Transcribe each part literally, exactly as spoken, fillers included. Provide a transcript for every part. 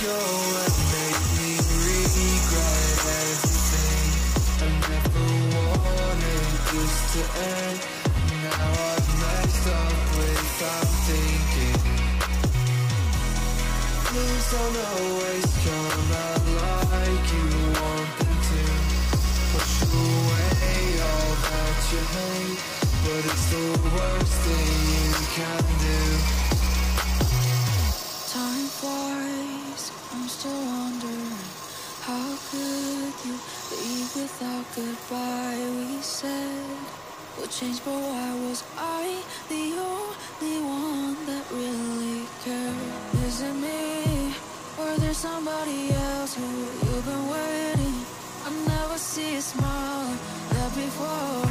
Don't always come out like you want them to. Push away all that you hate, but it's the worst thing you can do. Time flies, I'm still wondering, how could you leave without goodbye? We said we'll change, but why was I the only one that really cared? Is it me? Or there's somebody else who you've been waiting. I never see a smile left before.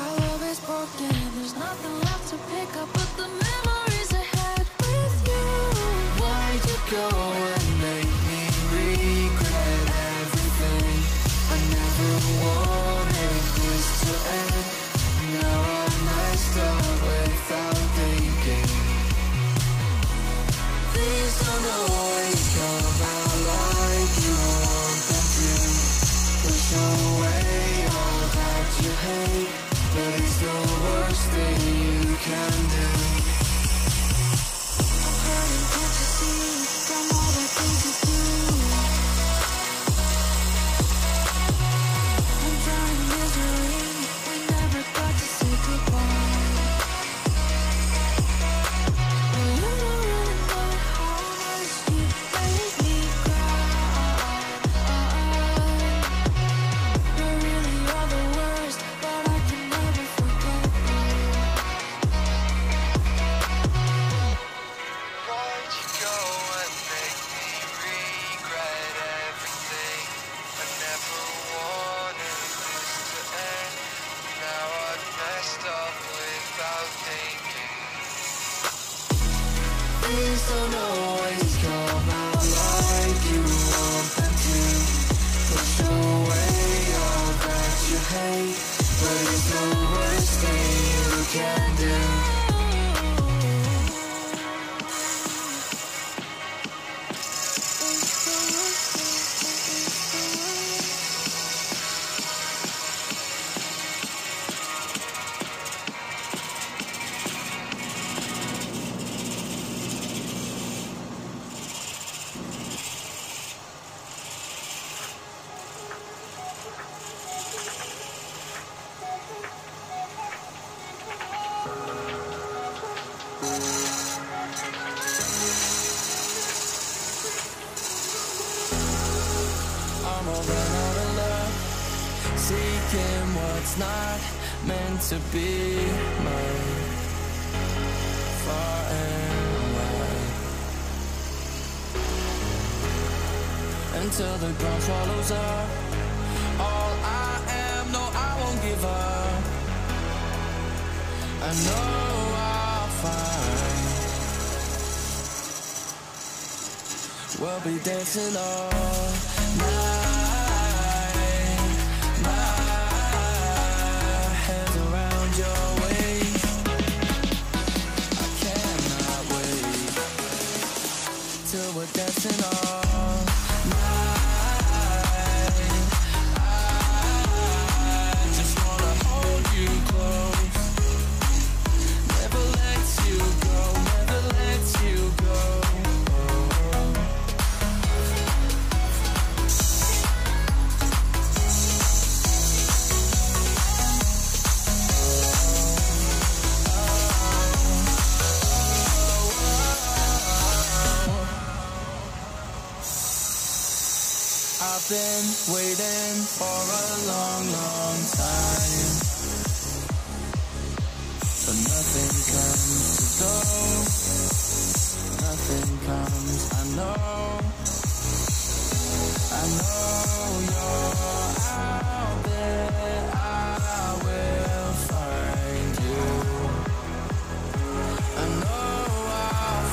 Our love is broken, there's nothing left to pick up but the memories I had with you. Why'd you go and make me regret everything? I never wanted this to end. Now I'm messed up without thinking. Please don't always come out like you want them to. Push away all that you hate, but it's the worst thing you can do. I'm hurting, can't you see, from all the things you do. I'm drowning misery, we never got to say goodbye. To be mine, far and wide, until the ground swallows up all I am. No, I won't give up. I know I'll find. We'll be dancing all night. Dancing all night, I just wanna hold you close. Never let you go, never let you go. Been waiting for a long, long time, but nothing comes to go, nothing comes. I know, I know you're out there. I will find you. I know I'll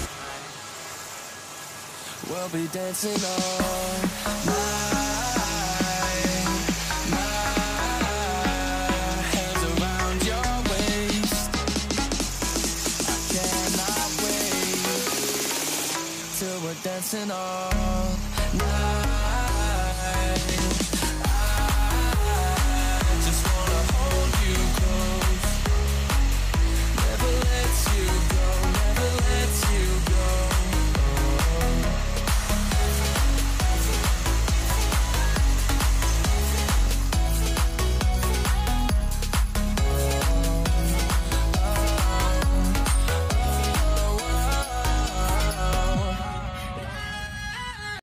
find. We'll be dancing all.